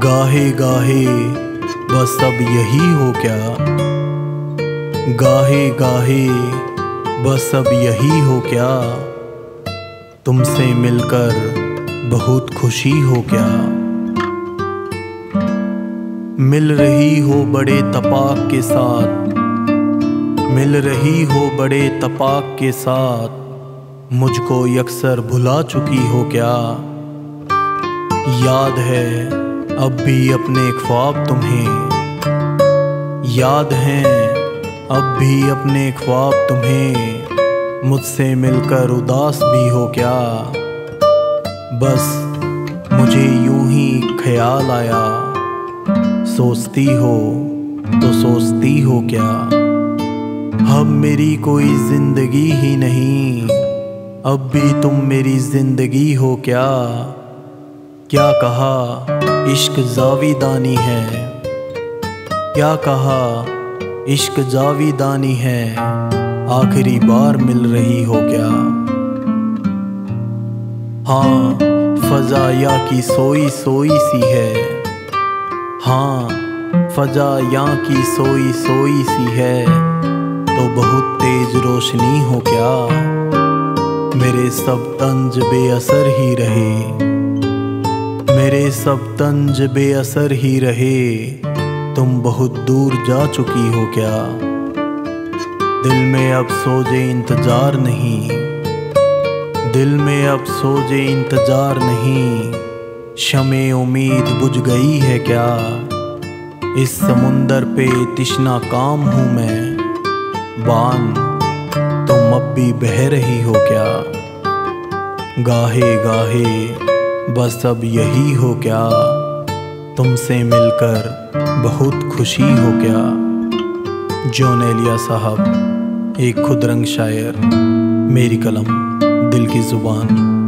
गाहे गाहे बस अब यही हो क्या, गाहे गाहे बस अब यही हो क्या, तुमसे मिलकर बहुत खुशी हो क्या। मिल रही हो बड़े तपाक के साथ, मिल रही हो बड़े तपाक के साथ, मुझको यकसर भुला चुकी हो क्या। याद है अब भी अपने ख्वाब तुम्हें, याद हैं अब भी अपने ख्वाब तुम्हें, मुझसे मिलकर उदास भी हो क्या। बस मुझे यूं ही ख्याल आया, सोचती हो तो सोचती हो क्या। अब मेरी कोई जिंदगी ही नहीं, अब भी तुम मेरी जिंदगी हो क्या। क्या कहा इश्क जाविदानी है, क्या कहा इश्क जाविदानी है, आखिरी बार मिल रही हो क्या। हाँ फजाया की सोई सोई सी है, हाँ फजाया की सोई सोई सी है, तो बहुत तेज रोशनी हो क्या। मेरे सब तंज बेअसर ही रहे, मेरे सब तंज बेअसर ही रहे, तुम बहुत दूर जा चुकी हो क्या। दिल में अब सोजे इंतजार नहीं, दिल में अब सोजे इंतजार नहीं, शमे उम्मीद बुझ गई है क्या। इस समुंदर पे तिश्ना काम हूँ मैं, बान तुम अब भी बह रही हो क्या। गाहे गाहे बस अब यही हो क्या, तुमसे मिलकर बहुत खुशी हो क्या। जौन एलिया साहब, एक खुदरंग शायर, मेरी कलम दिल की ज़ुबान।